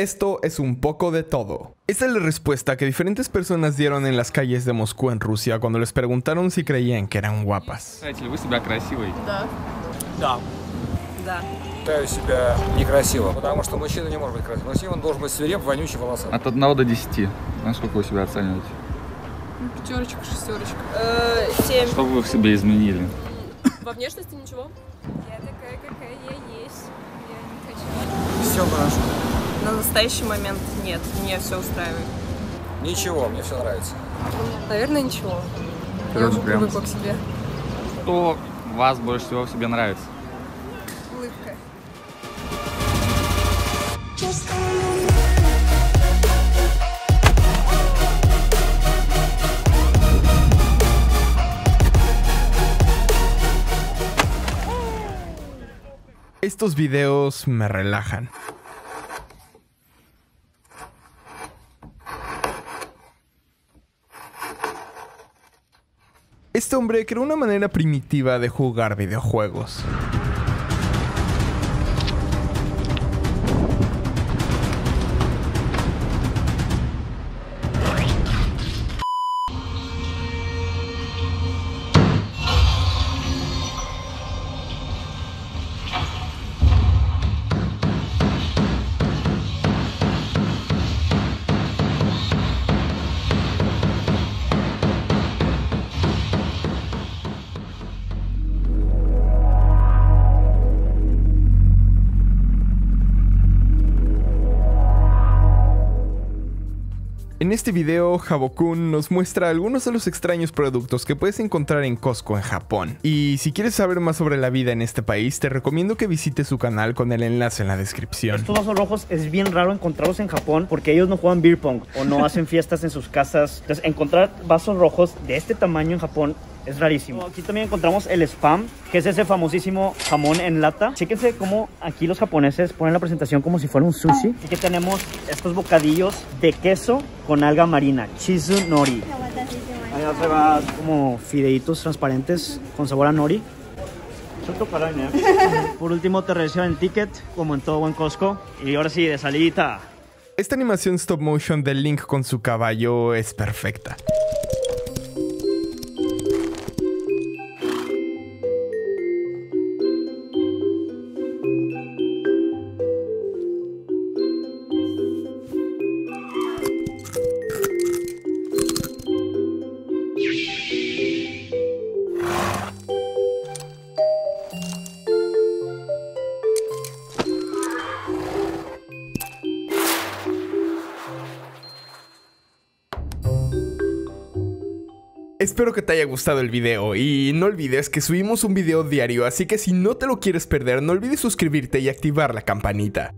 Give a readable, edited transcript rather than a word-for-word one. Esto es un poco de todo. Esta es la respuesta que diferentes personas dieron en las calles de Moscú en Rusia cuando les preguntaron si creían que eran guapas. На настоящий момент нет, меня все устраивает. Ничего, мне все нравится. Наверное, ничего. Я привыкла к себе. Что вас больше всего в себе нравится? Улыбка. Estos videos me relajan. Este hombre creó una manera primitiva de jugar videojuegos. En este video, Jabokun nos muestra algunos de los extraños productos que puedes encontrar en Costco en Japón. Y si quieres saber más sobre la vida en este país, te recomiendo que visites su canal con el enlace en la descripción. Estos vasos rojos es bien raro encontrarlos en Japón porque ellos no juegan beer pong o no hacen fiestas en sus casas. Entonces, encontrar vasos rojos de este tamaño en Japón es rarísimo. Aquí también encontramos el spam, que es ese famosísimo jamón en lata. Chéquense cómo aquí los japoneses ponen la presentación como si fuera un sushi. Aquí tenemos estos bocadillos de queso con alga marina, chizu nori. Allá se va como fideitos transparentes con sabor a nori. Por último te reciben el ticket, como en todo buen Costco. Y ahora sí, de salidita. Esta animación stop motion de Link con su caballo es perfecta. Espero que te haya gustado el video y no olvides que subimos un video diario, así que si no te lo quieres perder, no olvides suscribirte y activar la campanita.